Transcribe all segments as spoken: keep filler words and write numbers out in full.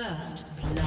First blood.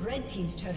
Red team's turret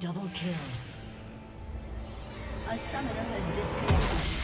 Double kill. A summoner has disconnected.